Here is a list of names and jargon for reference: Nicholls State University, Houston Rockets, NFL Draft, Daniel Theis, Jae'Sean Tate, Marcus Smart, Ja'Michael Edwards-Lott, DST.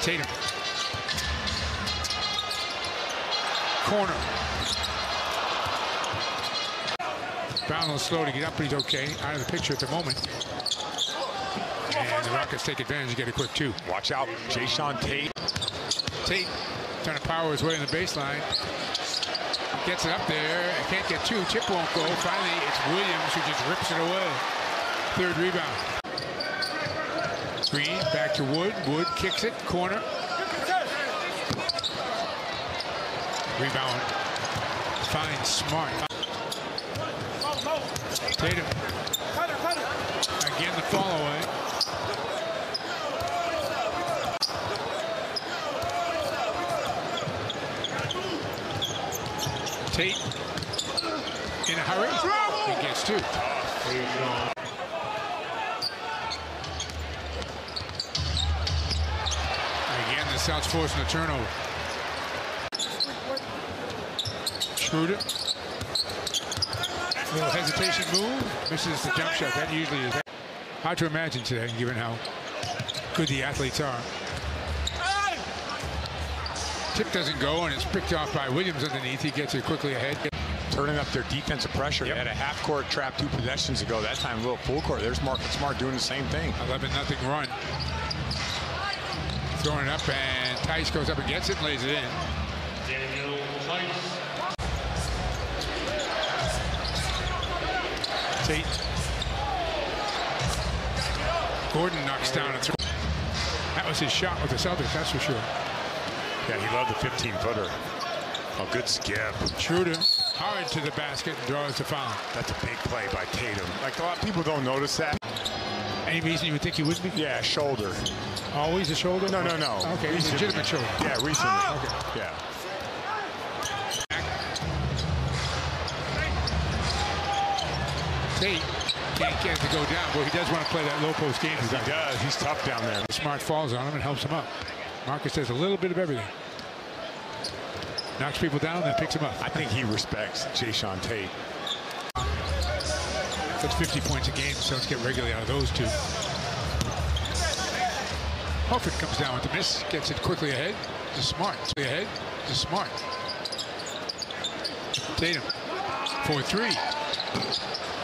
Tatum. Corner. Brown was slow to get up, but he's okay. Out of the picture at the moment. And the Rockets take advantage and get a quick two. Watch out, Jae'Sean Tate. Tate trying to power his way in the baseline. Gets it up there. Can't get two. Tip won't go. Finally, it's Williams who just rips it away. Third rebound. Green back to Wood. Wood kicks it. Corner. Rebound. Finds Smart. Tatum. Again, the follow-away. Tate in a hurry. He gets two. Again, the South's forcing a turnover. Schroeder. A little hesitation move. Misses the jump shot. That usually is hard to imagine today, given how good the athletes are. Tip doesn't go, and it's picked off by Williams underneath. He gets it quickly ahead. Turning up their defensive pressure. Yep. They had a half-court trap 2 possessions ago. That time, a little full court. There's Marcus Smart doing the same thing. 11-0 run. Throwing it up, and Theis goes up and gets it and lays it in. Daniel Theis. Tate. Gordon knocks down a throw. That was his shot with the Celtics, that's for sure. Yeah, he loved the 15-footer. Oh, good skip. Schroeder hard to the basket and draws the foul. That's a big play by Tatum. Like, a lot of people don't notice that. Any reason you would think he would be? Yeah, shoulder. Always a shoulder? No, no, no. Okay, he's legitimate shoulder. Yeah, recently. Oh! Okay. Yeah. Tate can't get it to go down, but he does want to play that low-post game. Yes, he does. He's tough down there. Smart falls on him and helps him up. Marcus does a little bit of everything. Knocks people down, then picks him up. I think he respects Jae'Sean Tate. That's 50 points a game, so let's get regularly out of those two. Hofford comes down with the miss, gets it quickly ahead. Just Smart. Ahead. Just Smart. Tatum. 4-3.